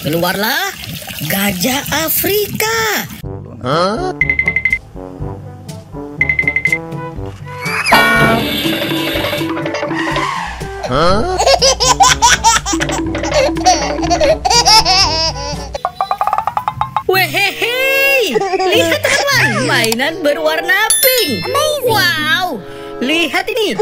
Keluarlah Gajah Afrika. Huh? Huh? Wehehe, lihat teman, mainan berwarna pink. Amazing. Wow, lihat ini.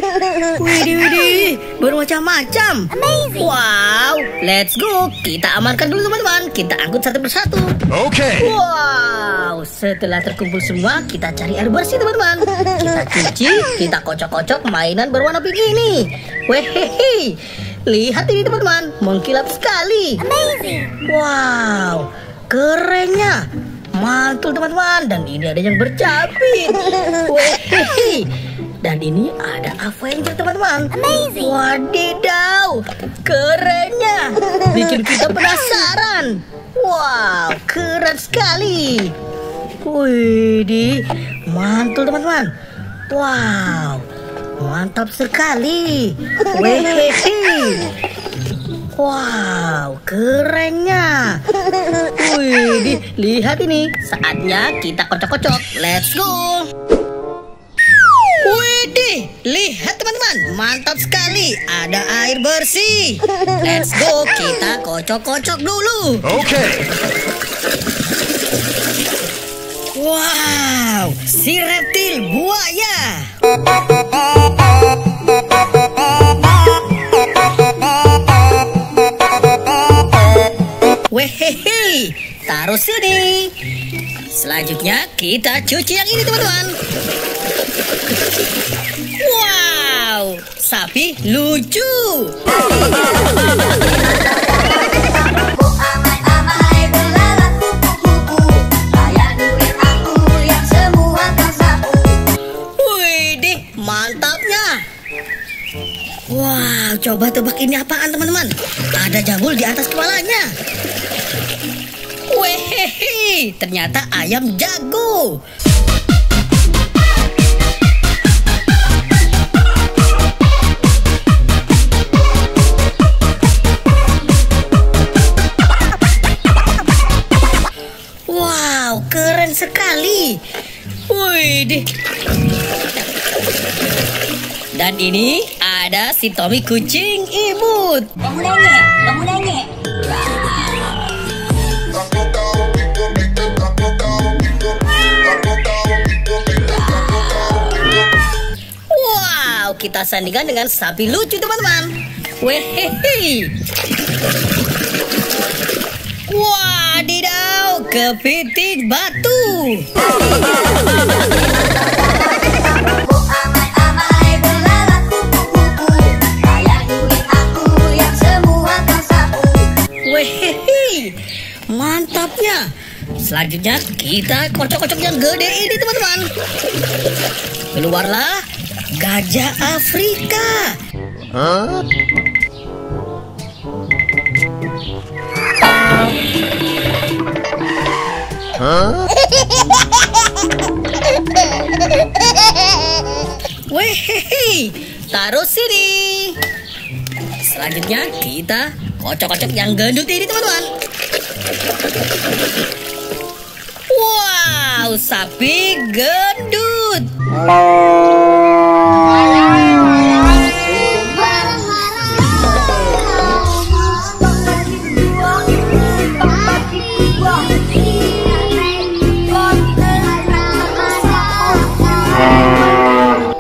Widih, bermacam-macam. Amazing. Wow, let's go. Kita amankan dulu teman-teman. Kita angkut satu persatu. Oke. Okay. Wow, setelah terkumpul semua, kita cari air bersih teman-teman. Kita cuci, kita kocok-kocok mainan berwarna pink ini. Wehehe. Lihat ini teman-teman, mengkilap sekali. Amazing. Wow, kerennya. Mantul teman-teman. Dan ini ada yang bercabik. Wehehe. Dan ini ada Avenger teman-teman. Amazing. Wadidaw, kerennya. Bikin kita penasaran. Wow, keren sekali. Widih, mantul teman-teman. Wow, mantap sekali. Wehehe. Wow, kerennya. Wih, lihat ini. Saatnya kita kocok-kocok. Let's go. Wih, lihat teman-teman. Mantap sekali. Ada air bersih. Let's go. Kita kocok-kocok dulu. Oke. Wow, si reptil buaya. Wehehe, taruh sini. Selanjutnya kita cuci yang ini teman-teman. Wow, sapi lucu. Wow, coba tebak ini apaan teman-teman. Ada jambul di atas kepalanya. Wehehe, ternyata ayam jago. Wow, keren sekali. Widih. Dan ini ada si Tommy kucing imut. Bangunannya, bangunannya. Wow, kita sandingkan dengan sapi lucu teman-teman. Wehehe. Wadidaw, kepiting batu. Mantapnya. Selanjutnya kita kocok-kocok yang gede ini teman-teman. Keluarlah Gajah Afrika. Huh? Huh? Wehehe, taruh sini. Selanjutnya kita kocok-kocok yang gendut ini teman-teman. Wow, sapi gendut.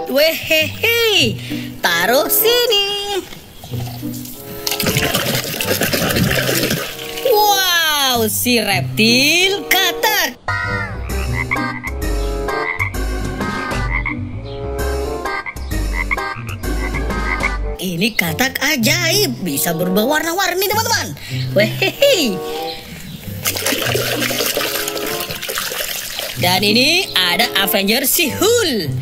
Wehehe, taruh sini. Si reptil katak. Ini katak ajaib, bisa berubah warna-warni teman-teman. Wehehe. Dan ini ada Avenger si Hulk.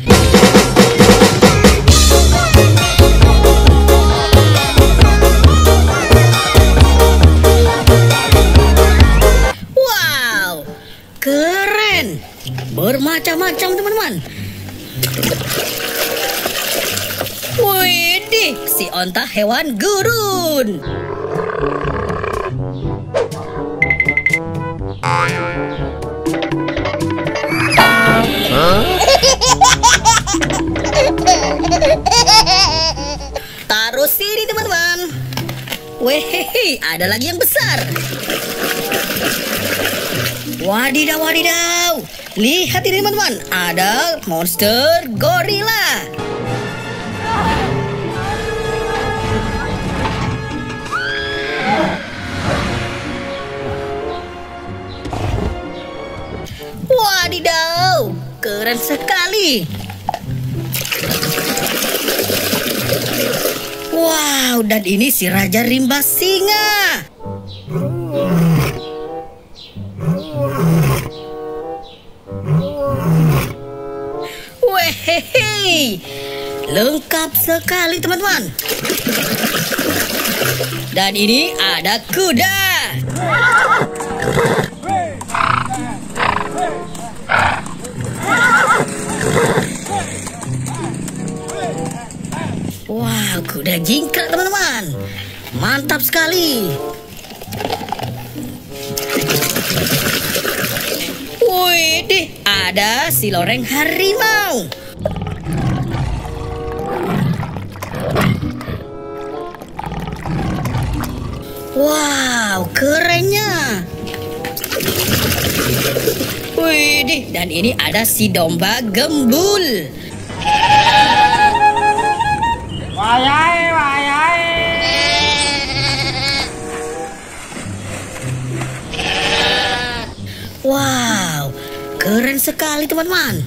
Keren, bermacam-macam teman-teman. Widih, si onta hewan gurun. Wehehe, ada lagi yang besar. Wadidaw, wadidaw. Lihat ini teman-teman, ada monster gorila. Wadidaw, keren sekali. Wow, dan ini si Raja Rimba Singa. Wehehe, lengkap sekali teman-teman. Dan ini ada kuda. Wow, kuda jingkrak teman-teman. Mantap sekali. Wih, deh, ada si loreng harimau. Wow, kerennya. Wih, deh, dan ini ada si domba gembul. Wayai, wayai. Wow, keren sekali teman-teman.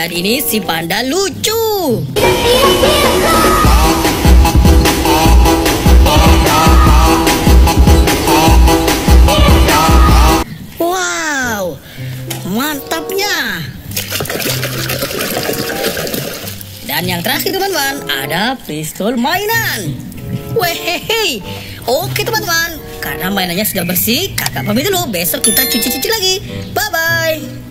Dan ini si panda lucu. Wow, mantapnya. Dan yang terakhir teman-teman, ada pistol mainan. Wehehe. Oke teman-teman, karena mainannya sudah bersih, kakak pamit dulu. Besok kita cuci-cuci lagi. Bye-bye.